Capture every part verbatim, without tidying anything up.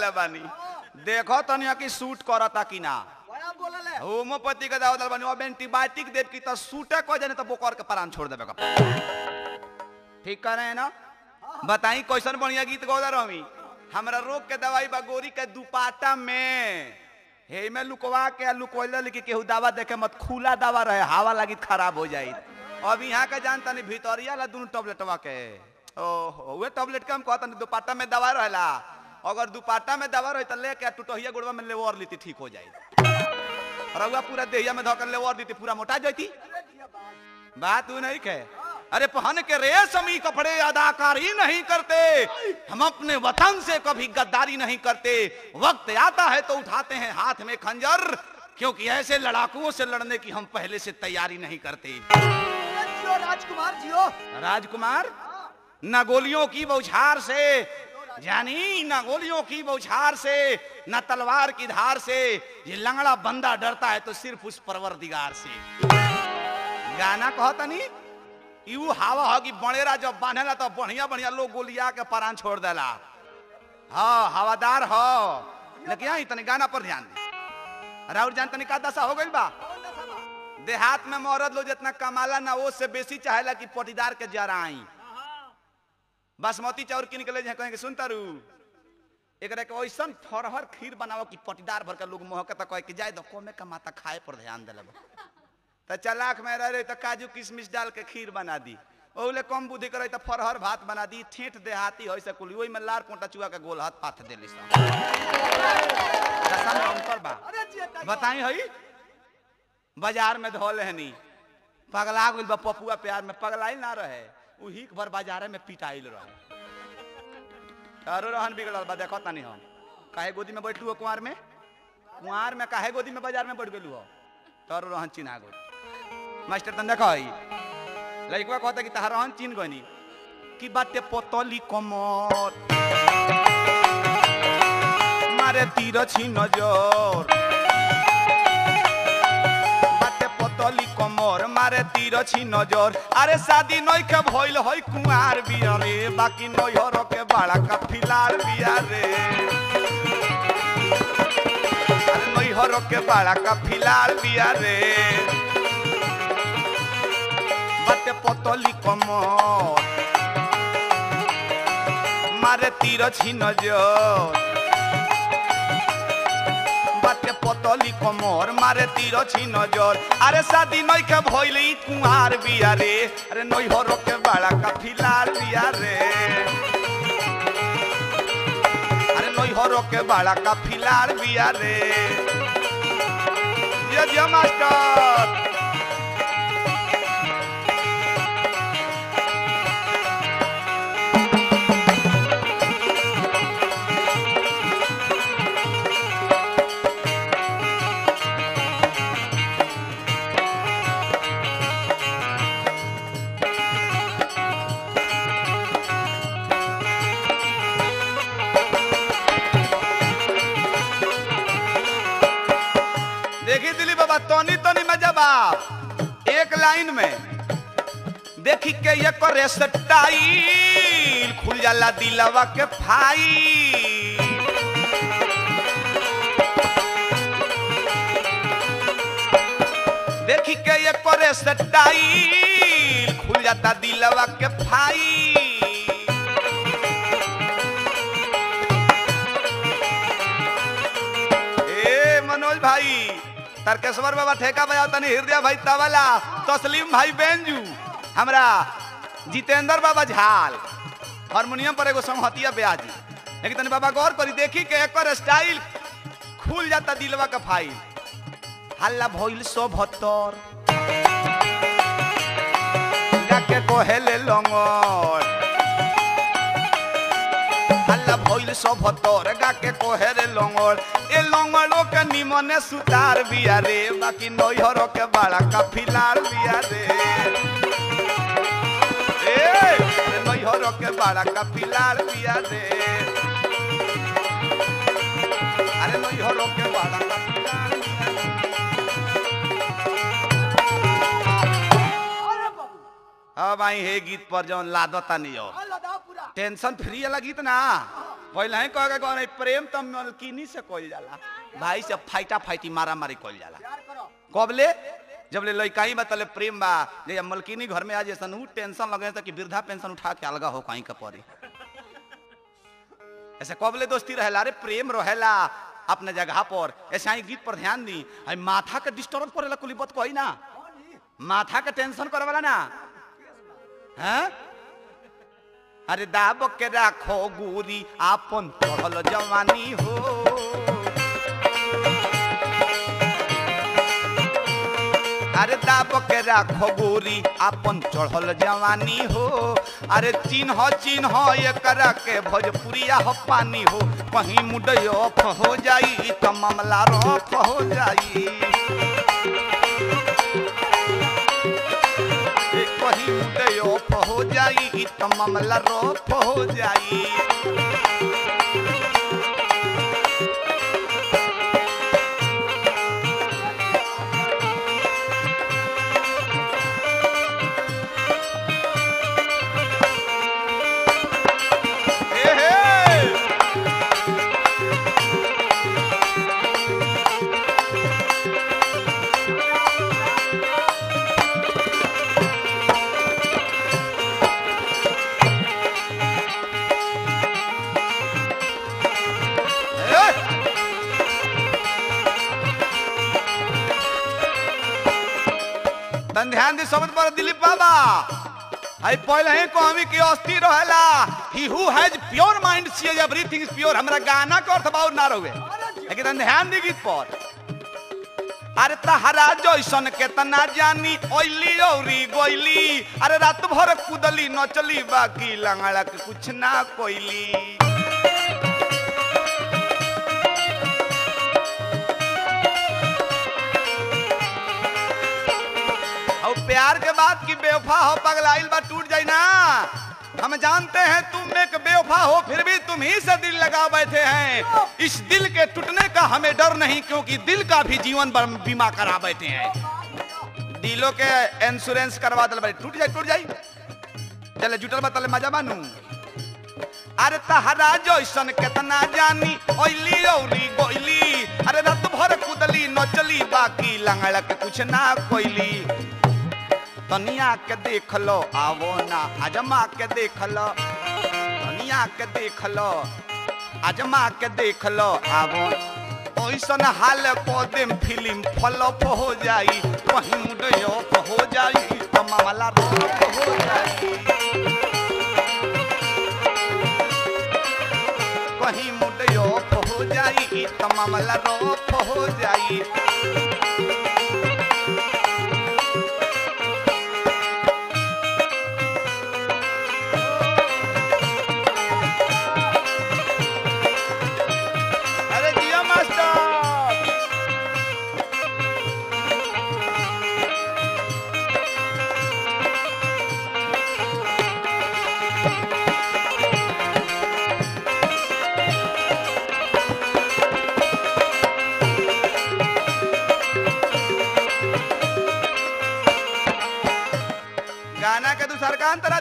ले बानी, देखो तनिया की सूट करता कि ना। होम्योपैथी के दवा बानी, अब एंटीबायोटिक देव की तो सूटे को जाने तो बोकर के प्राण छोड़ देवे। ठीक कर रहे हैं ना? बताई कैसन बढ़िया गीत गौदा रही। हमारा रोग के दवाई बागोरी के दुपाटा में हे में लुकवा के लुकोइल लेकिन केहू दवा देखे मत, खुला दवा रहे हवा लगी खराब हो जाए। अब यहाँ के जानता नहीं भितरिया ला दोनों टैबलेटवा के ओ वे टैबलेट के हम कहता नहीं दुपाटा में दवा रहेला। अगर दुपाटा में दवा रही तो लेके टुटहिया गोड़वा में लेवर लेती ठीक हो जाए। रउआ पूरा देहिया में धोकर लेवर देती पूरा मोटा जाती। बात वो नहीं है। अरे पहन के रेशमी कपड़े अदाकारी नहीं करते हम, अपने वतन से कभी गद्दारी नहीं करते। वक्त आता है तो उठाते हैं हाथ में खंजर, क्योंकि ऐसे लड़ाकुओं से लड़ने की हम पहले से तैयारी नहीं करते। राजकुमार जियो राजकुमार, न गोलियों की बौछार से जानी, न गोलियों की बौछार से, न तलवार की धार से, ये लंगड़ा बंदा डरता है तो सिर्फ उस परवरदिगार से। गाना कहता नहीं यू हवा हो कि बनेरा जब बांधेला तो बढ़िया बढ़िया लोग गोलिया के परान छोड़ देला। हाँ हवादार हो, लेकिन यहाँ इतने गाना पर ध्यान दे। राहुल जान तनिक दशा हो गई बा देहात में, मौरद लोग जितना कमाला ना वो से बेसी चाहेला कि पटीदार के जरा आई। बासमती चाउर किन के ले जाए कहेंगे सुनता रू एक ऐसा फरहर खीर बनाओ कि पटीदार भर के लोग मोहकता कह के जाए तो कमे कमाता खाए पर ध्यान दे। तो चलाक में रह रही तो काजू किशमिश डाल के खीर बना दी, ओले कम बुद्धि करे तो फरहर भात बना दी। ठेठ देहाती हो कुल वही में लार पोटा चुआ के गोल हाथ पाथ दे। बताई हई बाजार में धोल हनी पगला गई बा पपुआ प्यार में पगलाई ना रहे उही भर बाजारे में पिटाइल रहे। अरे रहन बिगड़ल बा देखो तनी हम काहे गोदी में बैठलू हो कुंवार में, कुंवार में काहे गोदी में बाजार में बैठ गेलू हो। तारो रहन चिन्हा गई मास्टर तन देखा है लड़का कहता कि तहार रहन चिन्ह गई कि बाते पोतली कमर मारे तीर छी नजर, बाते पोतली कमर मारे तीर छी नजर। अरे शादी नई के भइल होई कुंवार बिया रे, बाकी नैहर के बाड़ा का फिलार बिया रे, नैहर के बाड़ा का फिलार बिया रे। बाते पतली कमर मारे तीर छी नजर, बाते पतली कमर मारे तीर छी नजर। अरे शादी नई के भइल कुंवार बिया रे, अरे नैहर के बाड़ा का फिलार बिया रे, अरे नैहर के बाड़ा का फिलार बिया रे। जय जय मास्टर। तोनी तोनी में जवाब एक लाइन में देखी के ये करे सटाइल खुल जाला दिलवा के फाई, देखी के ये करे सटाइल खुल जाता दिलवा के फाई। ए मनोज भाई तरकेश्वर बाबा ठेका बजाओ तनी, हृदय भाई तबला, तस्लीम भाई बेंजू, हमरा जितेंद्र बाबा झाल हारमोनियम पर एगो समहतिया ब्याजी। लेकिन तनी बाबा गौर करी देखी के एकर स्टाइल खुल जाता दिलवा का फाइल। हल्ला भइल सौहत्तर जाके कोहेले लंगोर, हल्ला भइल सौहत्तर जाके कोहेले लंगोर। ए लंगड़ो के निमन सुतार बिया रे, बाकी नैहर के बाड़ा का फिलार बिया रे, ए नैहर के बाड़ा का फिलार बिया रे, अरे नैहर के बाड़ा का फिलार। हाँ भाई हे गीत पर जौन लादता नहीं हो टेंशन फ्री वाला गीत ना पहले ही कह गए प्रेम तो मलकिनी से कइल जाला, भाई से फाइटा फाइटी मारा मारी कइल जाला। कबले जब ले लइकाई बा तले प्रेम बा, जे मलकिनी घर में आ जैसन उ टेंशन लगे त कि वृद्धा पेंशन उठा के अलगा हो कहीं का परी। ऐसे कबले दोस्ती रहेला, अरे प्रेम रहेला अपने जगह पर। ऐसे ही गीत पर ध्यान दी, आई माथा के डिस्टर्ब करेला कुली बात कोई ना, माथा के टेंशन करवाला ना। हैं अरे दाब के राखो गुरी आपन पढ़ल जवानी हो, अरे दाब के राखो गोरी आपन चढ़ल जवानी हो, अरे चिन्ह चिन्ह एकरा के भोजपुरिया हो पानी हो, कहीं मुडई ऑफ हो जाई तो मामला रफ हो जाई, कहीं मुडई ऑफ हो जाई तो मामला रफ हो जाई। ध्यान दे समझ पर दिलीप बाबा, आई पहले ही कहमी की अस्थि रहेला, he who has pure mind see everything is pure. हमरा गाना के अर्थ बाउर ना रहे, लेकिन ध्यान दे गीत पर। अरे तहरा जैसन केतना जानी ओइली औरी गोइली, अरे रात भर कुदली नचली बाकी लंगड़ा के कुछ ना कोइली। प्यार के बात की बेवफा हो पगलाइल बा टूट जाए ना, हम जानते हैं तुम एक बेवफा हो, फिर भी तुम ही से दिल लगा बैठे हैं। इस दिल के टूटने का हमें डर नहीं, क्योंकि दिल का भी जीवन बीमा करा बैठे हैं, दिलों के इंश्योरेंस करवा दल, टूट जाए टूट जाए चले जुटल बा तले मजा मानू। अरे तहरा जैसन कितना जानी ओइली औरी गोइली, अरे रात भर कुदली नचली बाकी लंगड़क कुछ ना कोइली। दुनिया के देख लो आवो ना आजमा के देख लो, दुनिया के देख लो आजमा के देख लो आवो, ऐसन हाल को देम फिल्म फ्लॉप हो जाई, कहीं मुडयो हो जाई तो मामला रफ हो जाई, कहीं मुडयो हो जाई तो मामला रफ हो जाई।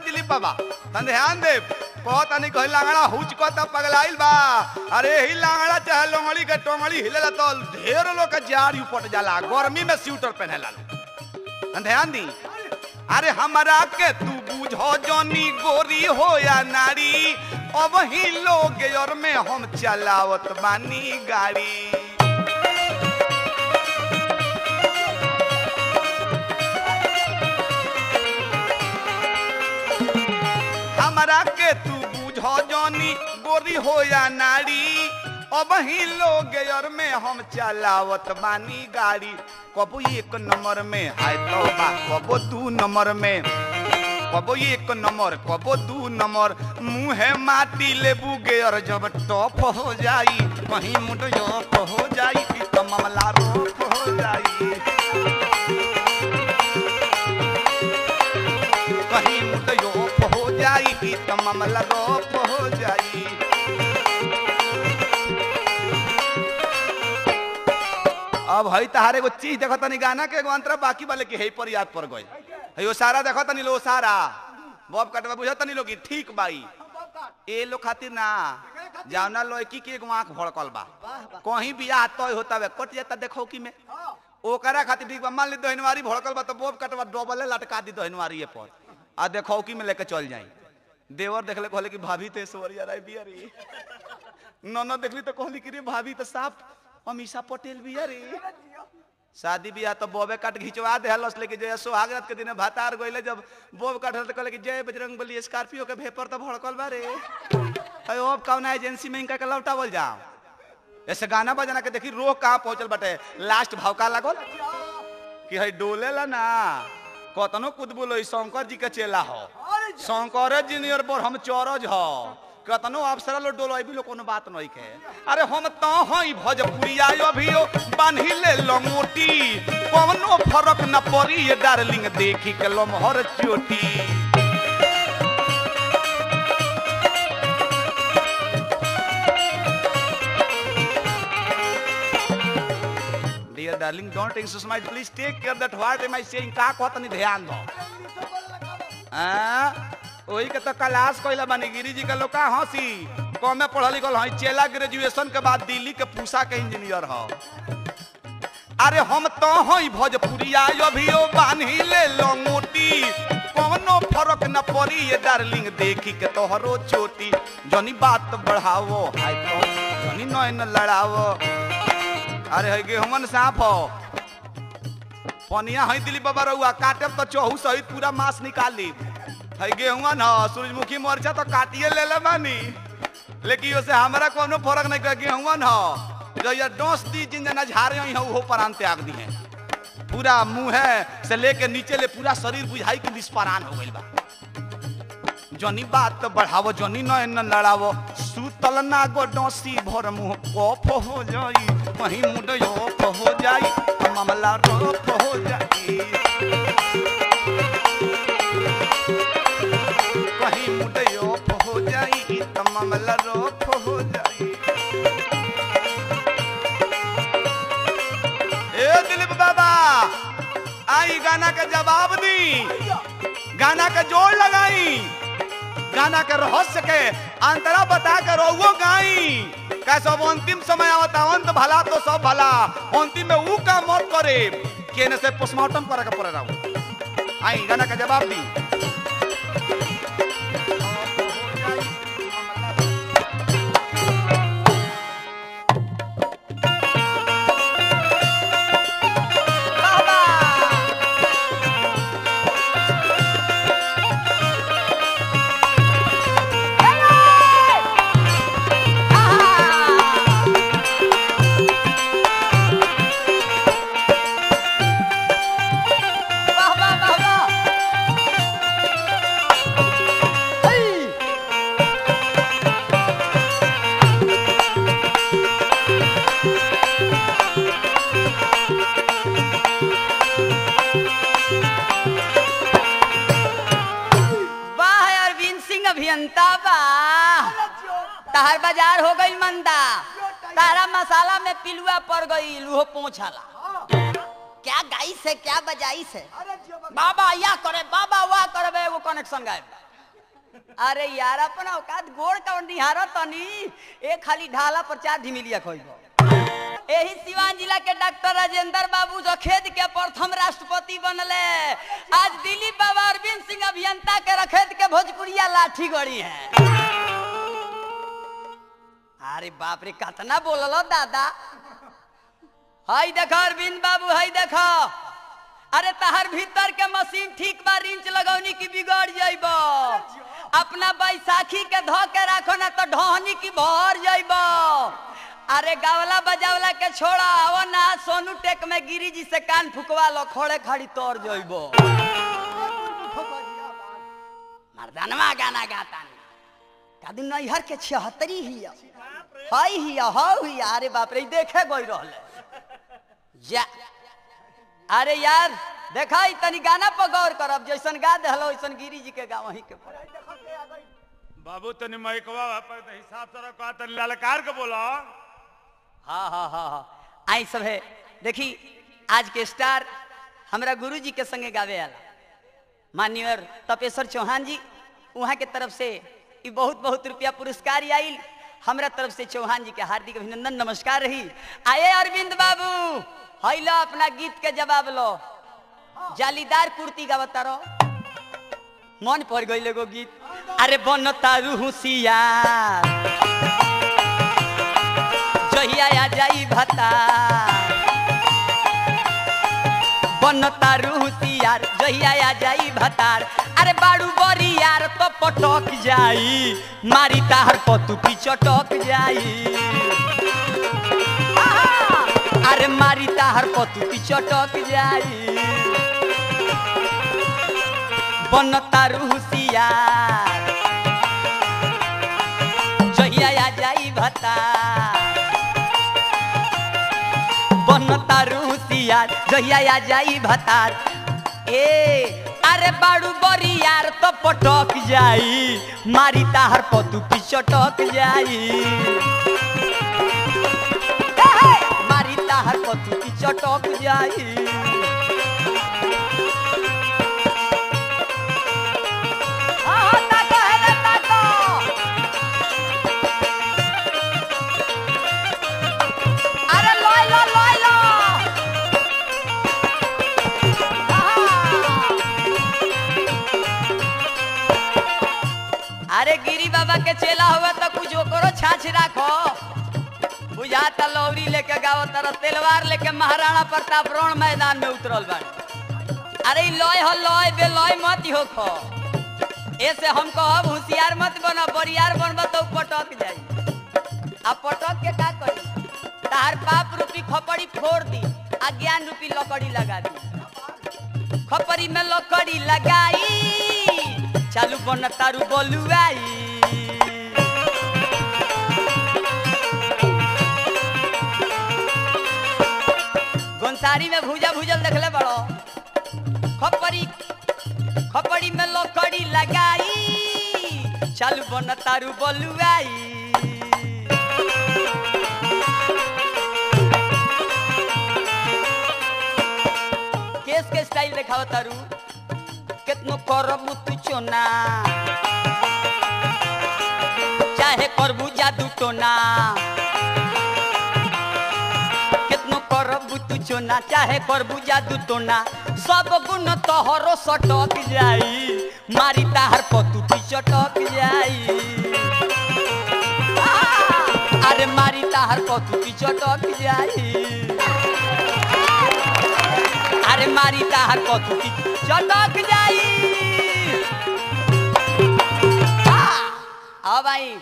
दिलीप बाबा तन ध्यान दे, पतानी कहि लांगड़ा हुचकता पगलाइल बा, अरे ही लांगड़ा चाहे लोंगड़ी के टोंगड़ी हिलेला तो ढेर लोग के जाड़ उपट जाला, गर्मी में स्वेटर पहनेला लोग। तन ध्यान दी, अरे हमरा के तू बुझो जनी गोरी हो या नारी, अब ही लोग और में हम चलावत बानी गाड़ी। हमरा के तू बुझो जनी गोरी हो या नारी, अब ही लोग और में हम चलावत बानी गाड़ी। कबो एक नंबर में हाय तौबा, कबो दू नंबर में, कबो एक नंबर कबो दू नंबर, मुँहे माटी लेबू गे और जब टॉप हो जाई, कहीं मुडयो हो जाई तो मामला रफ हो जाई, मामला रफ हो जाई। अब हई तहारे एगो चीज देखो तनी गाना के एगो अंतरा बाकी वाले के है पर याद पर गई हई, ओ सारा देखो तनी लो, सारा बॉब कटवा बुझो तनी लोग ठीक बाई ए लो खातिर ना, जावना लौकी के एगो आँख भड़कल बा, कहीं बियाह तय होता है कट जाता देखो कि में ओकरा खातिर मान ली दोहनवारी भड़कल बा तो बोब कटवा डबल लटका दी दोहनवारी पर आ देखो कि में लेके चल जाई। देवर देखले कहले कि भाभी ते सवरिया राय बियारी, ननद देखली तो कहली कि रे भाभी तो साफ अमीषा पटेल बियारी। शादी बियाह तो बोबे कट घिचवा देहलस, लेकिन जय सोहागरात के दिन भातार गइले जब बोब कटल तो कहले कि जय बजरंग बली स्कॉर्पियो के भेपर तो भड़कल बा रे, अरे अब कौन एजेंसी में इनका के लौटावल जाओ। ऐसे गाना बजाना के देखी रोह कहाँ पहुँचल बटे, लास्ट भावका लागल कि है डोले ला ना कतनो कुदबुल शंकर जी के चेला हो, शंकर जी नियर बोर हम चौरज हो, कतनो अफसर लो डोल भी लो कोनो बात नहीं के। अरे हम तो हई भोजपुरिया अभियो बान्हिले लंगोटी, पवनो फरक न पड़ी डार्लिंग देखी के लमहर चोटी। Dear darling, don't insist my, please take care that what am I saying, का कहत नहीं ध्यान दो। वही के तो क्लास कैला बानी गिरी जी के लोका हसी कम में पढ़ल लिखल है, चेला ग्रेजुएशन के बाद दिल्ली के पूसा के इंजीनियर हो। अरे हम तो हई भोजपुरिया अभियो बान्हिले लंगोटी, कोनो फरक न पड़ी ये डार्लिंग देखी के तोहरो चोटी। जनी बात बढ़ावो हाय तो जनी नैन लड़ावो, अरे है गेहूमन साफ हो पनिया है दिलीप बाबा रहुआ काटे तो चौहू सहित पूरा मांस निकाली है गेहूमन हो। सूरजमुखी मोर्चा तो काटिए ले ले बानी, लेकिन उसे हमारा कोनो फर्क नहीं कर गेहूमन हो। जो ये डोस दी जिन जना झारे हैं वो परान त्याग दी है, पूरा मुँह है से लेके नीचे ले पूरा शरीर बुझाई के निष्परान हो गई बा। जनी बात तो बढ़ावो जनी न लड़ावो, सूतल ना गो डोसी भर मुँह कफ हो जाई, वहीं मुँह योप हो जाई मामला रोप हो जाई, वहीं मुँह योप हो जाई मामला रोप हो जाई। ए दिलीप बाबा आई गाना का जवाब दी, गाना का जोड़ लगाई, गाना के रहस्य के अंतरा बता कर वो गाई। कैसे अंतिम समय आवता अंत भला तो सब भला, अंतिम में ऊ का मौत करे केने से पोस्टमार्टम करे के पड़े रहो। आई गाना का जवाब दी। बाजार हो गई मंदा, तारा मसाला में पिलुआ पड़ गई लूहो पोछाला। क्या गाई से क्या बजाई से बाबा या करे बाबा वाह करे वो कनेक्शन गायब। अरे यार अपन औकात गोड़ का निहार तनी एक खाली ढाला पर चार धीमिलिया खोइबो। यही सिवान जिला के डॉक्टर राजेंद्र बाबू जो खेद के प्रथम राष्ट्रपति बनले, आज दिलीप बाबा अरविंद सिंह अभियंता के रखेद के भोजपुरिया लाठी गड़ी है। अरे बाप रे कतना बोललो दादा, हाय देखो अरविंद बाबू हाय देखो। अरे तहार भीतर के मशीन ठीक बा, रिंच लगौनी की बिगड़ जाइबो, अपना बैसाखी के धो के राखो ना तो ढोहनी की भर जाइबो। अरे गावला बजावला के छोड़ा आवो ना, सोनूटेक में गिरी जी से कान फुकवा लो खोड़े खड़ी तोड़ जाइबो। मर्दानवा गाना गाता कादू नैहर के छिहत्तरी हिया हाई हिया हाउ हिया। अरे बाप रे देखे गई रहले या। अरे यार देखा तनी गाना पर गौर करब, जैसन गा देहलो वैसन गिरी जी के गा वहीं के बाबू तनी माइकवा पर त हिसाब से रखवा तनी ललकार के बोला। हां हां हां आई सब है देखी आज के स्टार हमरा गुरुजी के संगे गावे आला माननीय तपेश्वर चौहान जी, वहां के तरफ से बहुत बहुत रुपया पुरस्कार आइल। हमरा तरफ से चौहान जी के हार्दिक अभिनंदन नमस्कार रही। आए अरविंद बाबू हैला अपना गीत के जवाब लो, जालीदार कुर्ती गावता रहो, मन पड़ गई गो गीत। अरे बनता हुशियार जहिया आ जाई भता, बनता हुशियार जहिया आ जाई भतार। अरे बाड़ू बरी यार तो पटक जाई, मारी तार पतुकी चटक जाई। अरे मारी तार पतुकी चटक जाई, बनता हुशियार जहिया आ जाई भता, बनता हुशियार जहिया आ जाई भतार। ए अरे बाड़ू बरी यार तो पटक जाई, मारी तार पतुकी चटक जाई, मारी तार पतुकी चटक जाई। अरे लो लो लो लो गिरी बाबा के चेला हुआ तो कुछ ओकरो छाछ राखो, बुझाता लौरी लेके गावत रह, तलवार लेके महाराणा प्रताप रण मैदान में उतरल बाड़े। अरे लय हो लय बे लय मत होखो, ऐसे हम कहब होशियार मत बना, बरियार बनब तो पटक जाई। अब पटक के का करी, तार पाप रूपी खपड़ी फोड़ दी, अज्ञान रूपी लकड़ी लगा दी। खपड़ी में लकड़ी लगाई, चालू बनतारू बोलुआई, गोंसारी में भूजा भूजल देखले बड़ो। खपड़ी खपड़ी में लकड़ी लगाई, चालू बनतारू बोलुआई, केस के स्टाइल देखाव तारू, कितनो करबू तू चोना, चाहे करबू जादू टोना, कितनो करबू तू चोना, चाहे करबू जादू टोना। सब गुण तोहरो सटक जाई, मारी तार पतुकी चटक जाई। अरे मारी तार पतुकी चटक जाई, अरे मारी तार पतुकी चटक जाई। हाँ भाई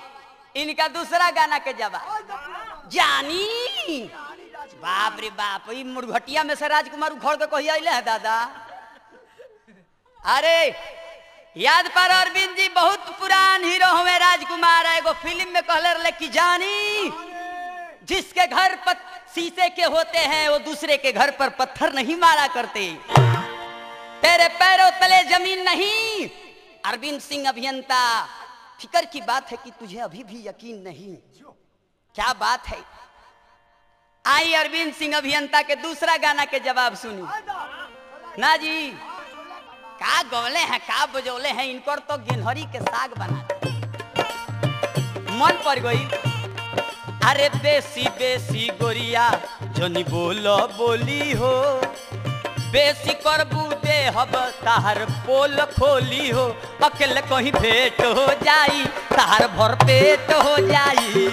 इनका दूसरा गाना के जवाब जानी। बाप रे बाप, ये मुर्घटिया में से राजकुमार उखड़ के कही आइले है दादा। अरे याद पर अरविंद जी बहुत पुरान हीरो हुए राजकुमार, एगो फिल्म में कहले रहे कि जानी जिसके घर पर शीशे के होते हैं वो दूसरे के घर पर पत्थर नहीं मारा करते, तेरे पैरों तले जमीन नहीं। अरविंद सिंह अभियंता, फिकर की बात है कि तुझे अभी भी यकीन नहीं, क्या बात है। आई अरविंद सिंह अभियंता के दूसरा गाना के जवाब सुनी ना जी। का गौले हैं का बजौले हैं, इनको तो गेनहरी के साग बना मन पर गई। अरे बेसी बेसी गोरिया जनी बोलो बोली हो, बेसी करबू दे हब तार पोल खोली हो, अकेले कहीं भेंट हो जाई तार भर पेट हो जाई।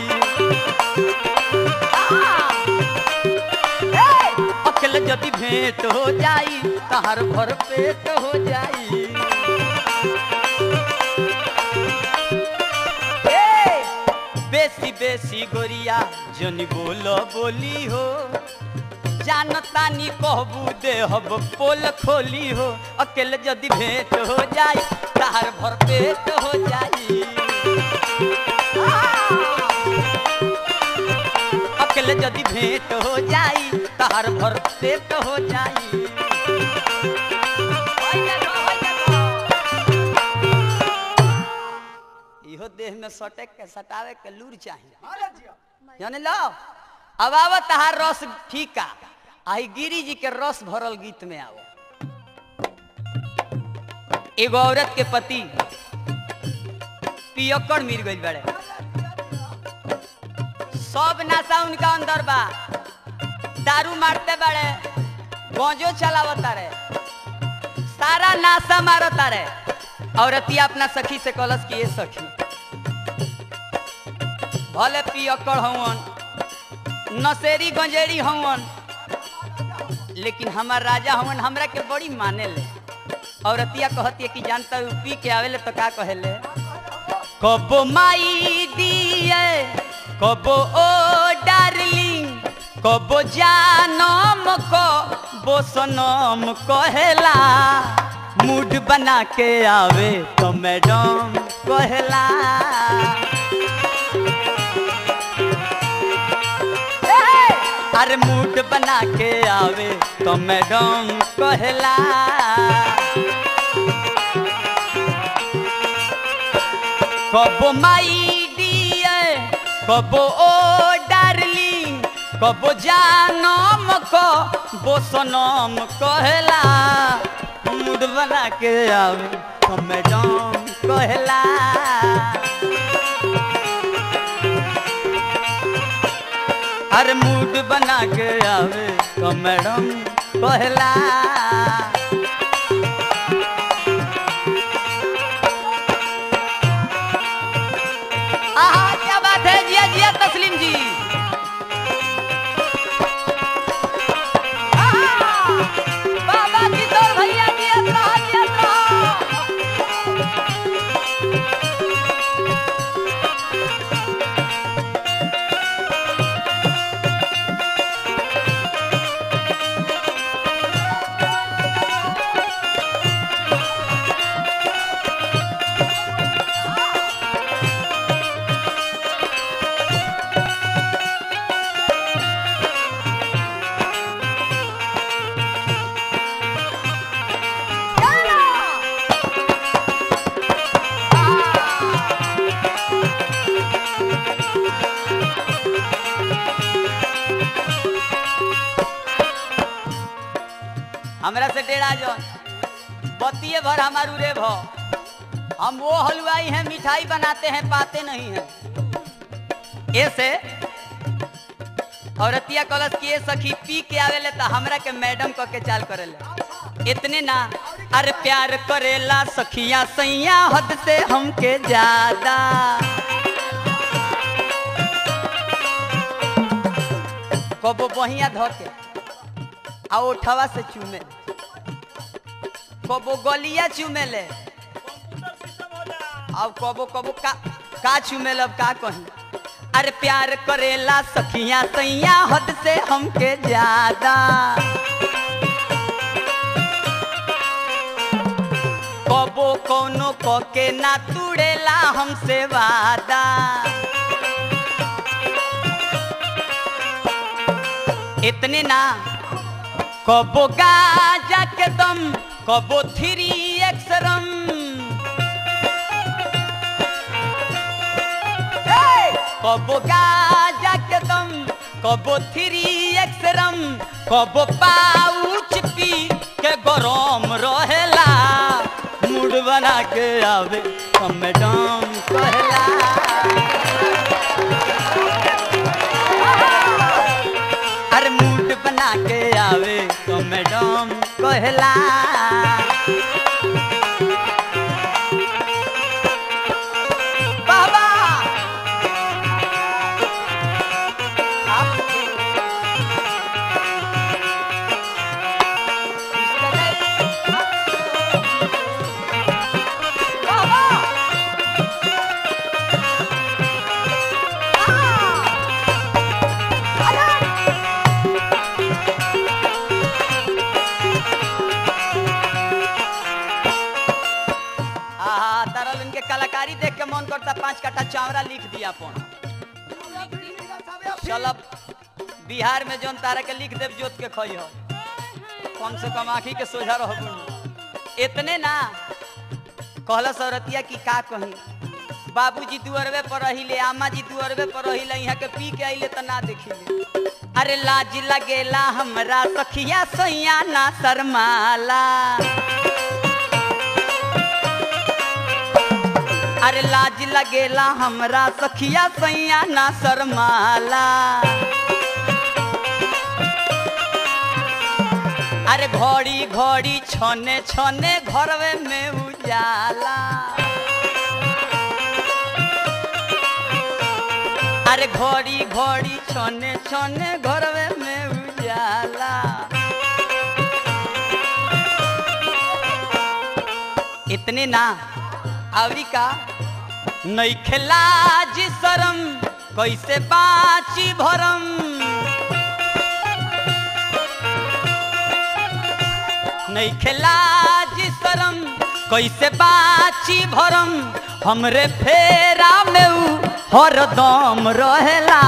अकेले जदि भेंट हो जाई तार भर पेट हो जाई। बेसी बेसी गोरिया जनी बोलो बोली हो, जानता नी कहबू दे हब पोल खोली हो, अकेले जदि भेंट हो जाई तार भर पेट हो जाई। अकेले जदि भेंट हो जाई तार भर पेट हो जाई। देह में सटे के सटावे के लूर चाहिए जाने लो। अब आव तहार रस ठीका, आई गिरी जी के रस भरल गीत में आओ। एगो औरत के पति पियक्कड़ मिर गई बड़े, सब नशा उनका अंदर बा। दारू मारते बड़े, गौजो चलावता रहे, सारा नशा मारता रहे। औरतिया अपना सखी से कलस किए, सखी भले पियक्कड़ हवन, नशेरी गंजेरी हवन, लेकिन हमार राजा हवन हमरा के बड़ी माने ले। औरतिया कहती है कि जानता हूँ पी के आवेले तो का कहेले, कबो माई दिए कबो ओ डार्लिंग, कबो जानम को बो सनम कहेला, मूड बना के आवे तो मैडम कहेला। अरे मूड बना के आवे तो मैडम कहला। कबो माई दिए कबो ओ डार्लिंग, कबो जानम को बो सनम कहला, मूड बना के आवे तो मैडम कहला। अरे मूड बना के आवे तो मैडम कहला। आहा क्या बात है, जिया जिया तस्लीम जी। बाबा की तो भैया जी रहा, जी रहा। हमरा से डेरा जन बतिये भर हमारू रे भो, हम वो हलवाई हैं मिठाई बनाते हैं पाते नहीं हैं। ऐसे औरतिया कलश की सखी पी के आवे ले तो हमरा के मैडम कह के चाल करेले, इतने ना। अरे प्यार करेला सखिया सैया हद से हमके ज्यादा, कबो बहिया धके आओ ठवा से चूमे, कबो गलिया चूमे ले, अब कबो कबो का का चूमे लब का कहीं। अरे प्यार करेला सखिया सैया हद से हमके ज्यादा, कबो कोनो कोके ना तुड़ेला हमसे वादा, इतने ना। कबो गाजा के दम, कबो थ्री एक्सरम, कबो गाजा के दम, कबो थ्री एक्सरम, कबो पाउच पी के गरम रहेला, मूड बना के आवे तो मैडम कहला। अरे मूड बना के आवे तो मैडम कहला। बाबा पांच कट्टा चावरा लिख दिया पोना। चल बिहार में जोन तारा के लिख देव जोत के खई हो, कम से कम आँखी के सोझा रहो, इतने ना। कहल सौरतिया की का कही, बाबूजी दुअरवे पर रहिले, आमा जी दुअरवे पर रहिले, यहाँ के पी के आइले तो ना देखिले। अरे लाज लगेला हमरा सखिया सैया ना शर्माला, अरे लाज लगेला हमरा सखिया सैया ना शर्माला। अरे घोड़ी घोड़ी छोने छोने घरवे में उजाला। अरे घोड़ी घोड़ी छोने छोने घरवे में उजाला। इतने ना आवरी का नई खिलाज शरम कैसे बाची भरम। नई खिलाज शरम कैसे बाची भरम हमरे फेरा में हरदम रहेला।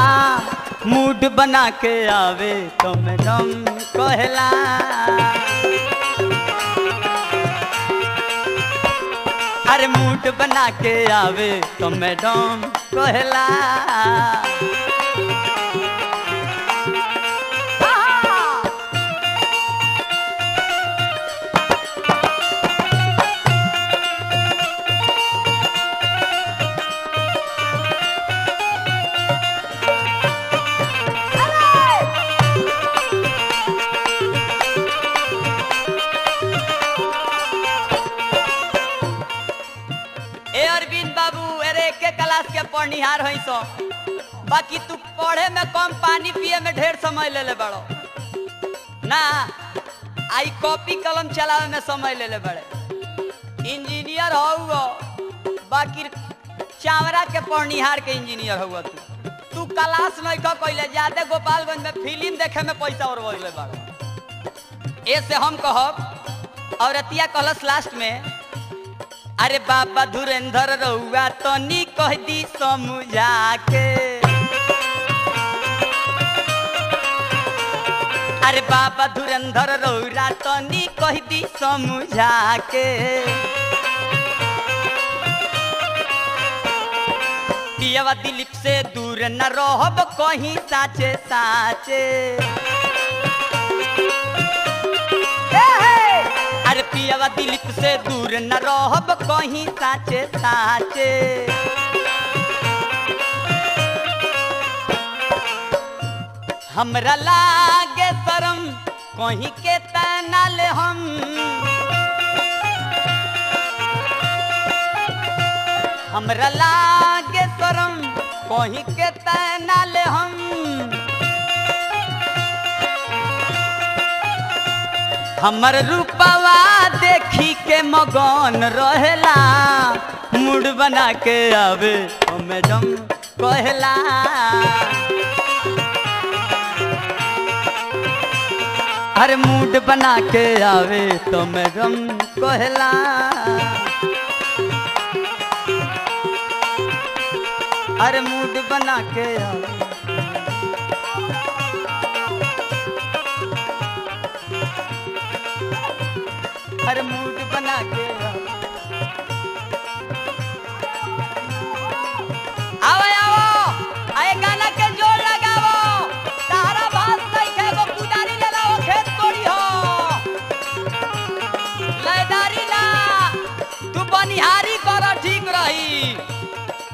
मूड बना के आवे तो मैडम कहला। अरे मूड बना के आवे तो मैडम कहला। निहार है सो बाकी तू पढ़े में कम पानी पिए में ढेर समय ले ले बड़ो ना। आई कॉपी कलम चलावे में समय ले ले बड़े। इंजीनियर हो बाकी चावरा के पढ़निहार के इंजीनियर हो। तू तू क्लास नहीं कैले ज्यादा गोपालगंज में फिल्म देखे में पैसा और बोले बड़ो। ऐसे हम कहब औरतिया कहलस लास्ट में। अरे बाबा धुरेंधर रहुआ तनी तो कह दी समझा के। अरे बाबा धुरेंधर रहुआ तनी तो कह दी समझा के। पियावा दिलीप से दूर न रहब कहीं साचे साचे। अरे पियावा दिलीप से दूर न रहब कहीं साचे साचे। हमरा लागे शरम कहीं के तना ले हम। हमरा लागे शरम कहीं के तना ले हम। हमर रूपवा देखी के मगन रहेला। मूड बना के आवे तो मैडम कहला। अरे मूड बना के आवे तो मैडम कहला। अरे मूड बना के आवे। अरे मूड बना के आओ आओ आए गाना के जोर लगाओ। तारा भात नहीं खाएगो कुदारी ले लाओ खेत तोड़ी हो। लयदारी ला तू बनिहारी कर ठीक रही।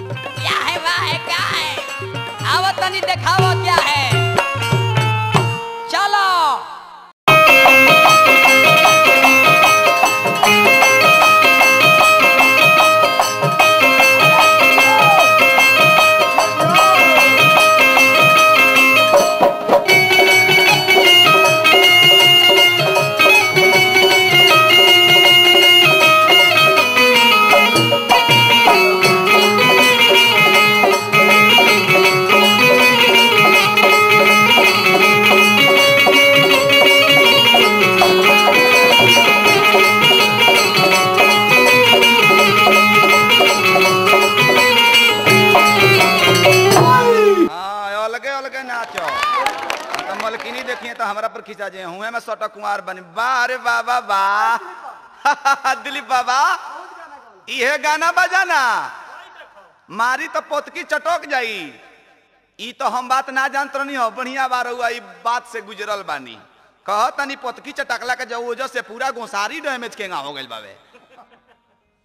क्या है वाह है क्या है आव तनी देखाओ क्या है। चलो खींचा जे हुए मैं सोटा कुमार बन। बारे बाबा बा दिलीप बाबा इहे गाना बजाना मारी तो पोतकी चटोक जाई। ई तो हम बात ना जानत नहीं हो बढ़िया बार हुआ ई बात से गुजरल बानी। कह तनी पोतकी चटकला के जो से पूरा गोसारी डैमेज केगा हो गइल बाबे।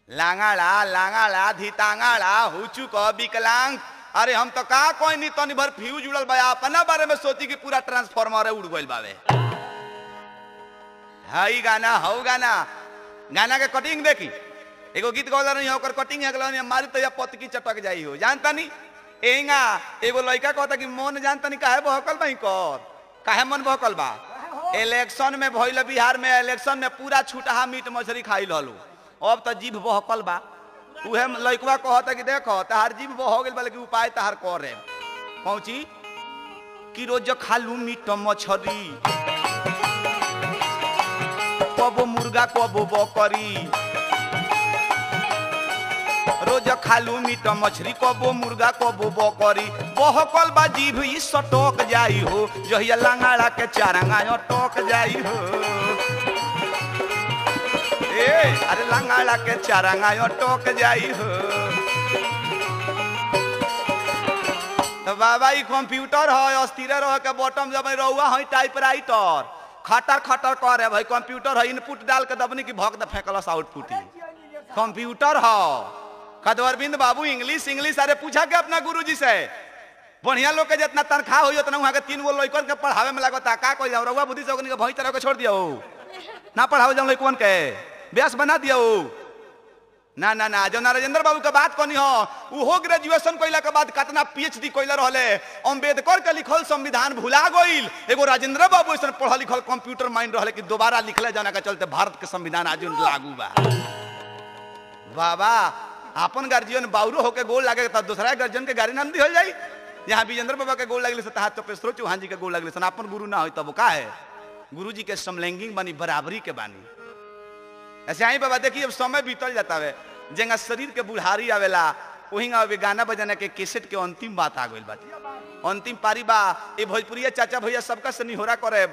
लांगाड़ा लांगाड़ा धीतांगाड़ा हो चुका विकलांग। अरे हम तो का कोई नहीं तनी भर फ्यूज उड़ल बा अपना बारे में सोची कि पूरा ट्रांसफार्मर उड़ गइल बावे। हाई गाना हौ गाना गाना के कटिंग देखी एगो गीत गौला नहीं होकर कटिंग है मारी तो पत की चटक जाई हो जानता नहीं एंगा एगो लड़का कहता कि मन जानता नहीं काहे बहकल बा कर काहे मन बहकल बा इलेक्शन में भइल बिहार में इलेक्शन में पूरा छुटहा मीट मछली खाई ललू अब तो जीभ बहकल बा उहे लड़कवा कहता कि देखो तहार जीभ बह गेल बल्कि उपाय तहार करे पहुंची कि रोज खालू मीट मछली कबो मुर्गा कबो बकरी रोज खालू मीट मछली कबो मुर्गा कबो बकरी बहकल बा जीभ ई सटक जाई हो जहिया लांगाड़ा के चारंगा अटक जाई हो ए अरे लांगाड़ा के चारंगा अटक जाई हो। तो बाबा ई कंप्यूटर है अस्थिर रह के बॉटम जब रहुआ है टाइपराइटर खटर खटर करे भाई कंप्यूटर है इनपुट डाल के दबनी कि भक द फेंकलस आउटपुट कंप्यूटर है। अरविंद बाबू इंग्लिश इंग्लिश अरे पूछा के अपना गुरुजी से बढ़िया लोग के जितना तनखा हो उतना वहाँ के तीन गो लड़कन के पढ़ावे में लगता का कोई जाओ रउआ बुद्धि से भई तरह के छोड़ दिया ना पढ़ाओ जाओ लड़कन के व्यास बना दिया ना ना ना जो ना राजेंद्र बाबू के बात कनी हो उहो ग्रेजुएशन कैला के बाद कितना पीएचडी कैला रहले अम्बेडकर के लिखल संविधान भुला गइल एगो राजेंद्र बाबू ऐसा पढ़ल लिखल कंप्यूटर माइंड रहले कि दोबारा लिखले जाना के चलते भारत के संविधान आज लागू बा। बाबा अपन गार्जियन बाउरो होके गोल लागे त दूसरा गार्जियन के गाड़ी नाम दी हो जाई यहाँ विजेंद्र बाबा के गोल लगल से तहा तपेश्वर चौहान जी के गोल लगल सन अपन गुरु ना हो तब का है गुरुजी के समलैंगिक बानी बराबरी के बानी ऐसे आई बाबा देखिए अब समय बीतल जाता है जेंगा शरीर के बुढ़ारी आवेला ओहिंगा अभी गाना बजाना के कैसेट के अंतिम बात आ गइल बाटे अंतिम पारी बा ए भोजपुरिया चाचा भैया सबका से निहोरा करे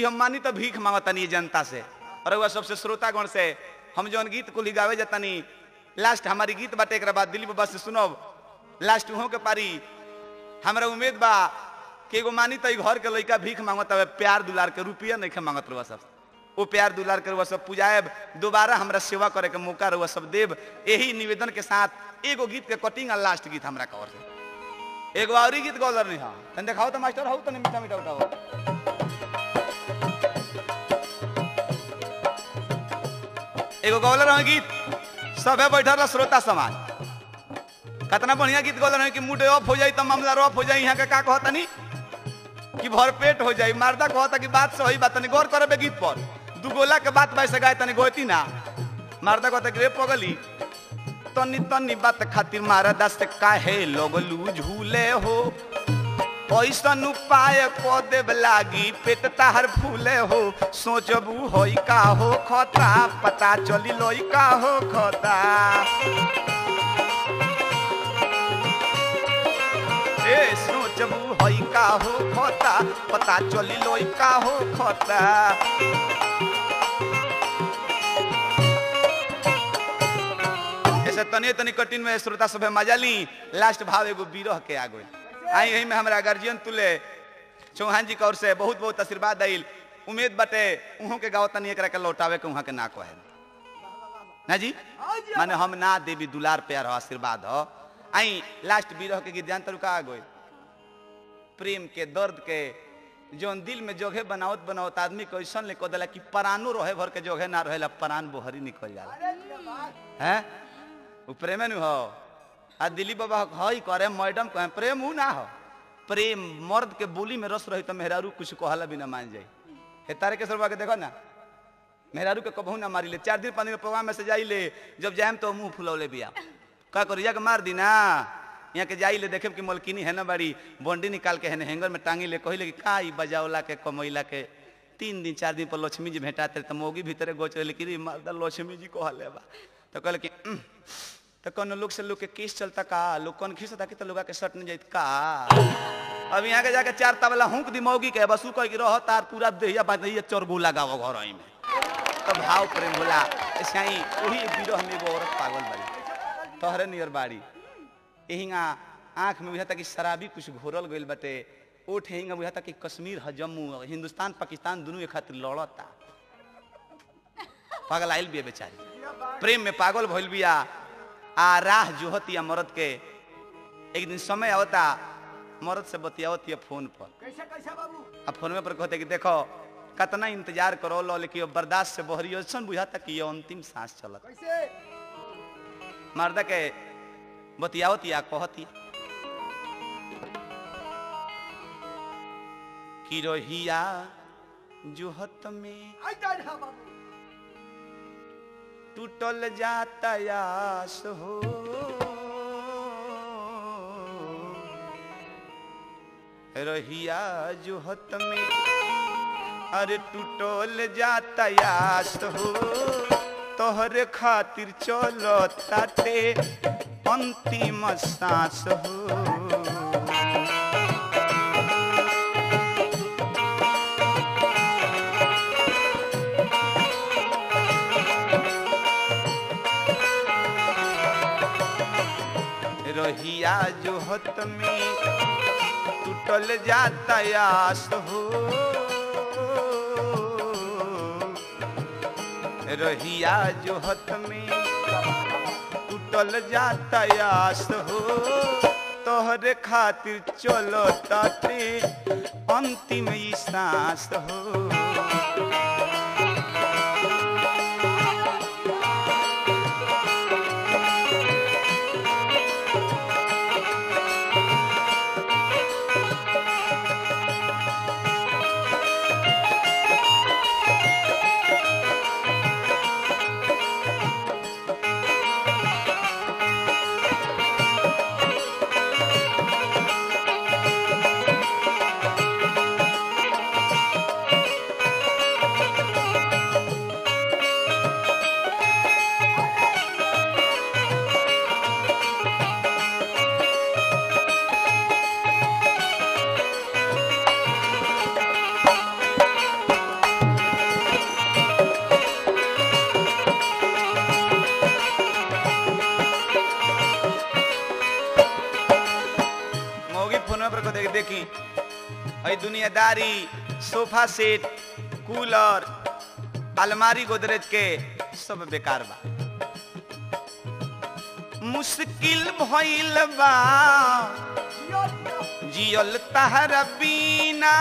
ई हम मानी तो भीख मांगतनी जनता से और वह सबसे श्रोतागण से हम जौन गीत कुल गावे जतनी लास्ट हमारी गीत बाटे एक बाद दिलीप बाबा से सुनब लास्ट वहों के पारी हमारा उम्मीद बा कि एगो मानी तो घर के लड़का भीख मांगत है प्यार दुलार के रुपया नहीं मांगत रुआ सब वो प्यार दुलार के रुआ सब पूजायब दोबारा हमारा सेवा करे के मौका रुआ सब देव यही निवेदन के साथ एगो गीत के कटिंग और लास्ट गीत हमारा कवर से एगो और गीत गौलर नहीं हाँ तन देखाओ तो मास्टर हो तो नहीं मीठा मीठा उठाओ एगो गौलर हाँ गीत सब है बैठा रहा श्रोता समाज कितना बढ़िया गीत गौल कि मूड ऑफ हो जाए तो मामला रफ हो जाए यहाँ के का कहता नहीं कि भरपेट हो जाए मारदा कहता कि बात सही बात नहीं गौर करे गीत पर दू गोला के बात वैसे गाय तनी गोती ना मारदा कहता कि रे पगली तनी तनी बात खातिर मारदा से काहे लगलू झूले हो ऐसा उपाय को देव लागी पेट ताहर फूले हो सोचबू होई का हो खता पता चली लोई का हो खता ए सोचबू होई का हो खता पता चली लोई का हो खता। ऐसे तनी तनी कठिन में श्रोता सब मजा ली लास्ट भाव एगो बीरह के आ गई आई यही में हमारा गार्जियन तुले चौहान जी कौर से बहुत बहुत आशीर्वाद आइल उम्मीद बटे उहों के गाँव तनी एक लौटावे के वहाँ के ना कहे ना जी माने हम ना देवी दुलार प्यार हो आशीर्वाद हो आई लास्ट बीरह के गीत जानतर का गई प्रेम के दर्द के जोन दिल में जोगे बनावत बनावत आदमी को ऐसा ले कदला कि परानो रहे भर के जोगे ना रहेला परान बोहरी निकल जाला है प्रेमे न हो आ दिलीप बाबा हई करे मैडम कहे प्रेम उ ना हो प्रेम मर्द के बोली में रस रही तो मेहरारू कुछ कहला भी ना मान जाये हे तारकेश्वर बाबा के देखो ना मेहरारू के कबहू ना मारी ले चार दिन पाँच दिन प्रोग्राम में से जाई ले जब जाए तो मुँह फुलौले बिया का करिया के मार दी ना यहाँ के जाई ले देखे कि मलकिनी है ना बारी बॉन्डी निकाल के है ना हैंगर में टांगी ले कही ले कि का बजावला के कमैला के तीन दिन चार दिन पर लक्ष्मी जी भेटाते तो मौगी भीतरे गोच रहे कि लक्ष्मी जी कहले बा तो कहल कि तो कौन लोग से लोग के केस चलता का लोग कौन खींचता कि तो लोग के सट नहीं जाता का अब यहाँ के जाके चार तबला हूक दी मौगी के बस कह के रह तार पूरा देहिया बाहिया चोरगो लगाओ घर में तो भाव प्रेम होला ऐसे ही वही बीरो हमें वो औरत पागल बाड़ी तोहरे नियर बाड़ी यहींगा आँख में बुझाता कि शराबी कुछ घोरल गइल बटे ओठ हेंगा बुझाता कि कश्मीर है जम्मू हिंदुस्तान पाकिस्तान दोनों एक खातिर लड़ता पागल आयल भी बेचारी प्रेम में पागल भइल बिया आ राह जोहतिया मरद के। एक दिन समय आवता मरद से बतियावतिया फोन पर, कैसा कैसा बाबू आ फोन पर कहते कि देखो कतना इंतजार करो लो लेकिन बर्दाश्त से बहरी ऐसा बुझाता कि ये अंतिम सांस चलत। मर्दा के बतियावतिया कहती कि रहिया जोहत में टूटल जाता आस हो, रहिया जोहत में अरे टूटल जाता आस हो, तोहरे खातिर चलो ताते अंतिम सांस हो। रहिया जोहत में टूटल जाता आस हो, रहिया जोहत में टूटल जाता आस हो, तोहरे खातिर चलो ताते अंतिम सांस हो। दुनियादारी सोफा सेट कूलर अलमारी गोदरेज के सब बेकार बा, मुश्किल भइल बा जियल तहरा बिना,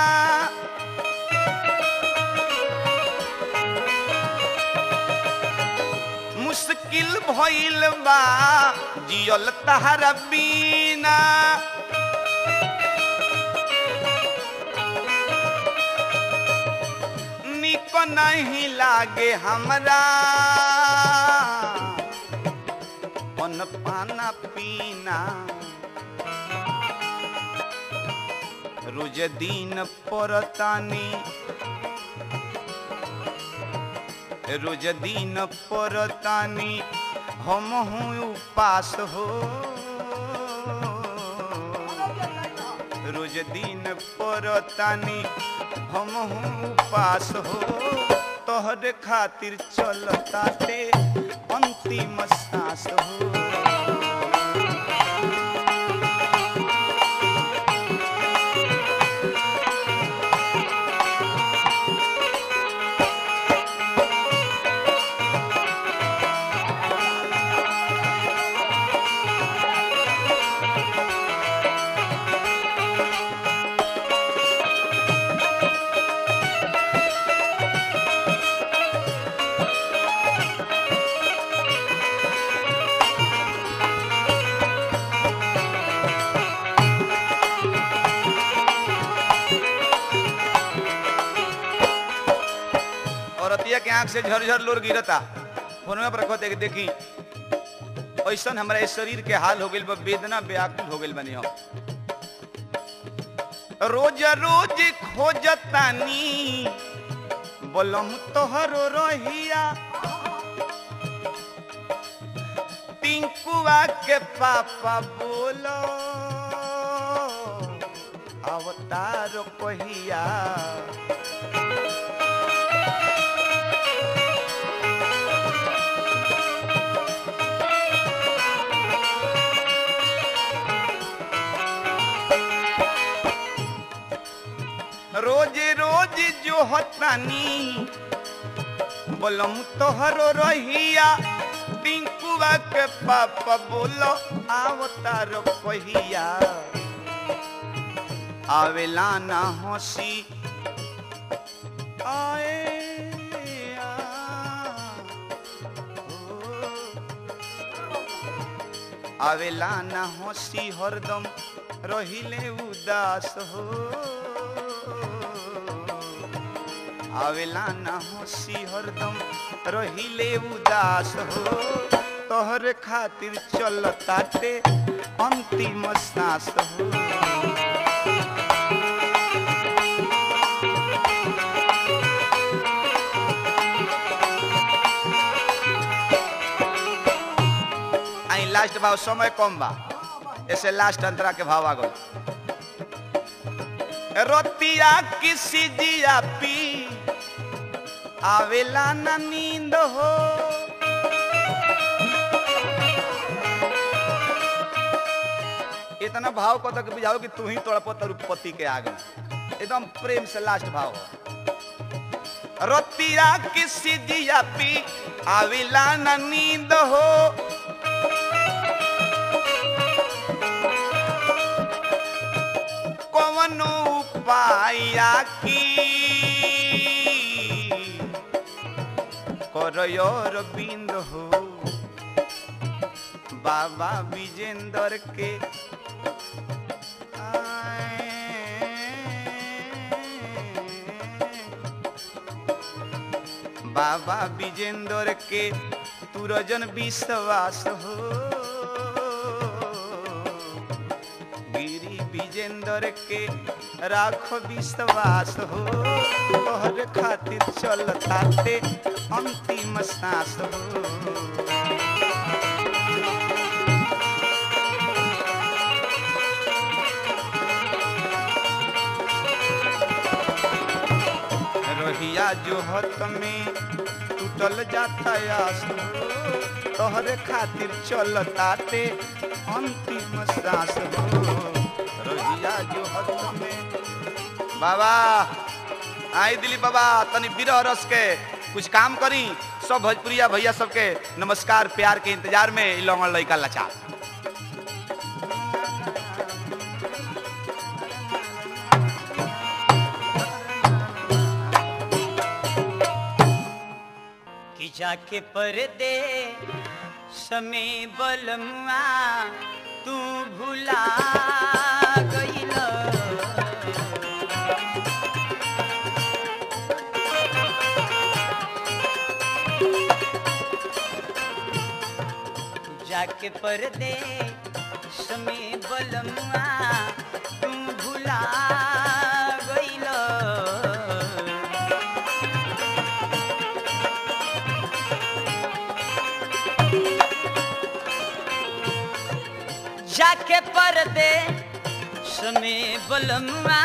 मुश्किल भइल बा जियल तहरा बिना, नहीं लागे हमरा पन पाना पीना, रोज दिन परतानी रोज दिन परतानी हम हूँ उपास हो, रोज दिन परतानी हम हूँ उपास हो, तोहरे खातिर चलता ते अंतिम सांस हो। से झरझर लोर गिरता फोनवा पर कहते कि देखी ऐसा हमारे शरीर के हाल हो गए वेदना व्याकुल हो गए बनी, हम रोज रोज खोजतानी बोलम तोहरो रहिया, टिंकुआ के पापा बोलो अवतार कहिया, रोज रोज जोहतानी बोलम तोहरो रहिया पिंकुआ के पापा बोलो आओ तारो कहिया आवेला ना हसी आए आवेला ना हसी हरदम रहिले उदास हो आवेला ना हसी हरदम रहिले उदास हो तोहर खातिर चलताते अंतिम सांस हो आई लास्ट भाव समय कम बा ऐसे लास्ट अंतरा के भाव आ गए रोतिया किसी जिया पी आवेला ना नींद हो इतना भाव को तक बुझाओ कि तू ही तड़पो तरुपति के आगे एकदम प्रेम से लास्ट भाव हो रोतिया किसी दिया पी आवेला ना नींद हो कौनो उपाया की और बिंद हो बाबा विजेंद्र के बाबा विजेंद्र के तुरजन विश्वास हो गिरी विजेंद्र के राखो विश्वास हो तोहर खातिर चलताते अंतिम सांस हो रोहिया जोहत में टूटल जाता आस हो तोहर खातिर चलताते अंतिम सांस हो रोहिया जोहत में बाबा आई दिलीप बाबा तनी बिरह रस के कुछ काम करी सब भोजपुरिया भैया सबके नमस्कार प्यार के इंतजार में लौंगल लड़का लचा कि जाके परदे समे बलमुआ तू भुला के परदे समय बलमुआ तू भुला गइल जाके परदे समय बलमुआ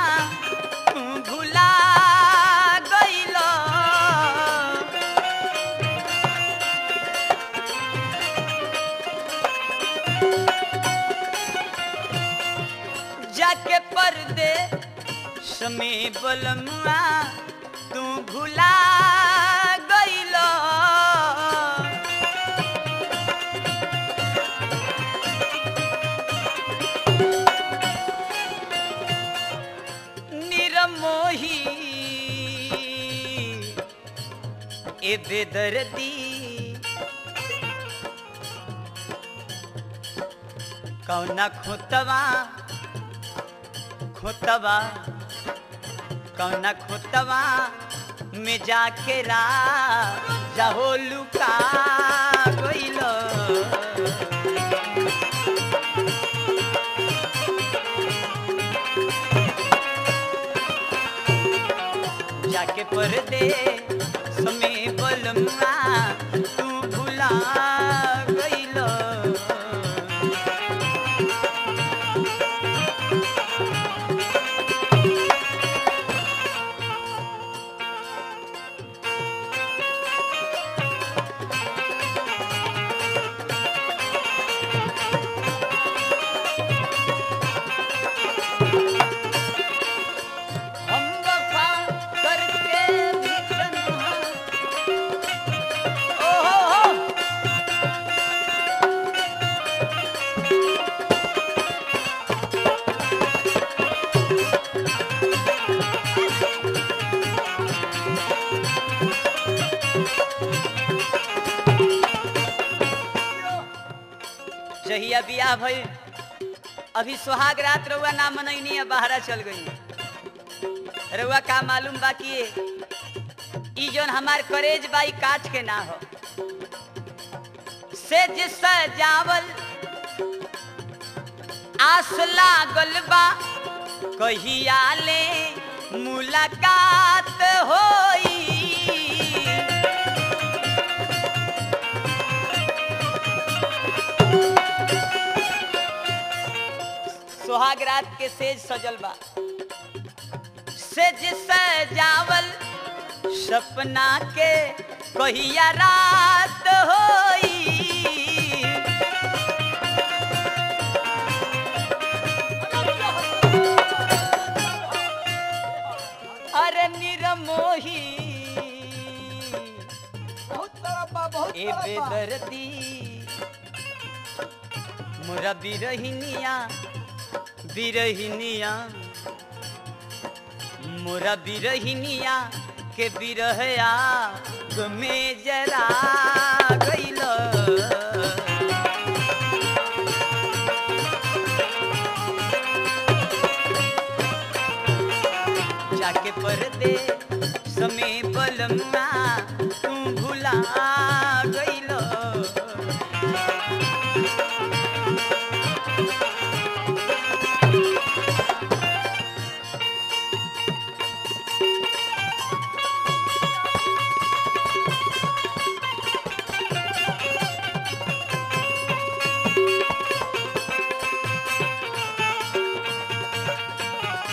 तू भुला परदे समय बलमुआ तू भुला गइलो निरमोही ए बेदर्दी कौना खोतवा खोतवा कौना खोतवा में जाके राजा हो लुका गइलो जाके परदे समय बलमुआ तू भुला जहिया बियाह भई अभी सोहाग रात रउआ ना मनैनी बहरा चल गई। रउआ का मालूम बा कि ई जोन हमार करेज बाई काट के ना हो से जिस जावल आस लागल बा कहिया ले मुलाकात होई। सोहाग रात के सेज सजल बा सेज सजावल सपना के कहिया रात होई। ए बेदर्दी मोरा बिरहिनिया बिरहिनिया मोरा बिरहिनिया के बिरहया गमे जरा गइल। जाके परदे समे बलमा तू भुला गइलो।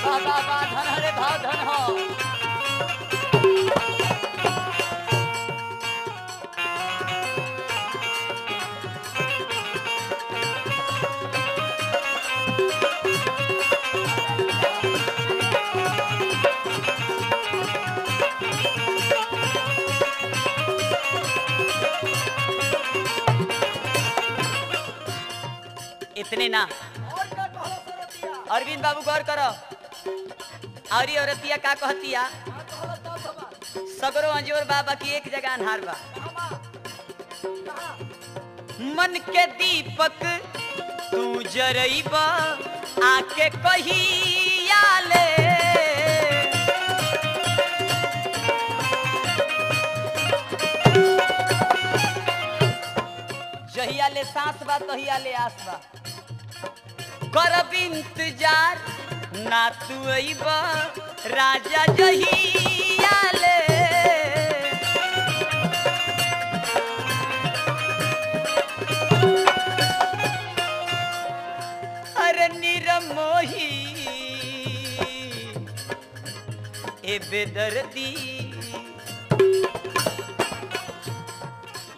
बाबा बा धन हरे भा धन हो इतने ना। अरविंद बाबू गौर करो और ये औरतिया का कहतिया सगरो अंजोर बाबा की एक जगह अन्हार बा। मन के दीपक तू जरइबा आके कहिया ले। जहिया ले सांस बा तहिया ले आस बा करब इंतजार ना तू अइबा राजा जहिया ले। अरे निरमोही ए बेदर्दी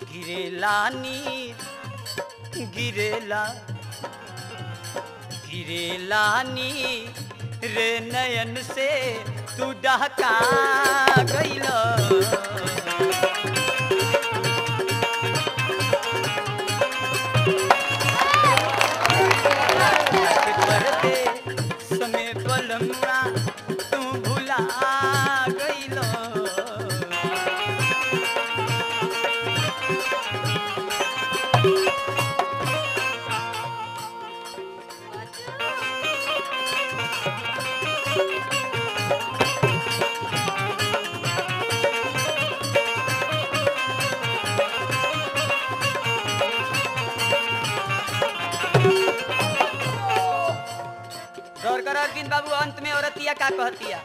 गिरेला नीर गिरेला गिरेला नीर रे नयन से तू डहका गइलो। समय बलमा तू भुला गइलो। बाबू अंत में औरतिया का कहतिया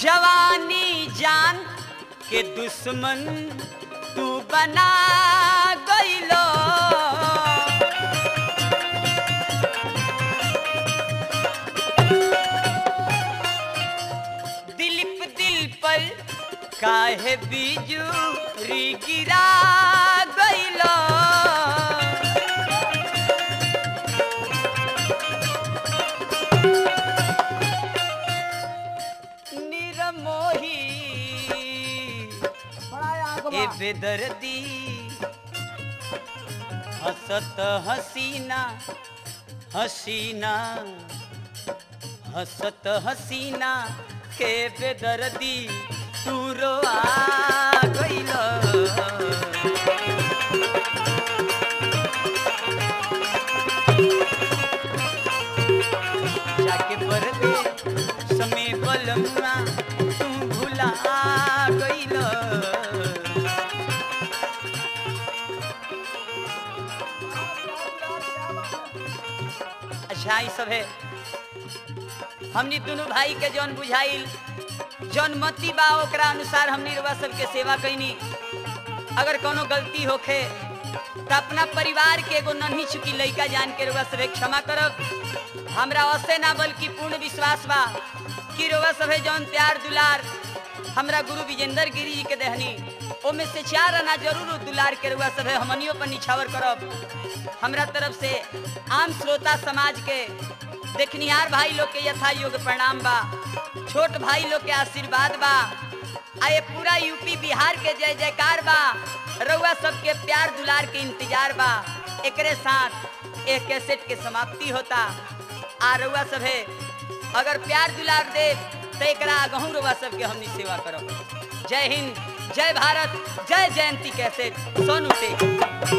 जवानी जान के दुश्मन तू बना गइलो। दिलीप दिल पर काहे बिजुरी गिरा गइलो। ए बेदर्दी हसत हसीना हसीना हसत हसीना के बेदर्दी तू रोआ गइलो। जमुआ तू भुला गइलो अच्छा सबे हमनी दोनों भाई के जौन बुझाइल जौन मती बा ओकरा अनुसार हमनी रवा सबके सेवा कईनी। अगर कोनो गलती होखे तो अपना परिवार के एगो नन्ही चुकी लड़का जान के रोवा सभे क्षमा करब। हमरा ऐसे ना बल्कि पूर्ण विश्वास बा कि रोवा सभे जौन प्यार दुलार हमरा गुरु विजेंद्र गिरी जी के देहनी ओमे से चार आना जरूर दुलार के रोवा सभे हमनियों पर निछावर करब। हमरा तरफ से आम श्रोता समाज के देखनिहार भाई लोग के यथा योग प्रणाम बा, छोट भाई लोग के आशीर्वाद बा, आए पूरा यूपी बिहार के जय जयकार बा, रउआ सबके प्यार दुलार के इंतजार बा। एकरे साथ एक कैसेट के समाप्ति होता। आ रउआ सभे अगर प्यार दुलार दे तो एकरा आगहु रउआ सबके हमनी सेवा करब। जय हिंद, जय भारत, जय जयंती कैसेट सोनू टेक।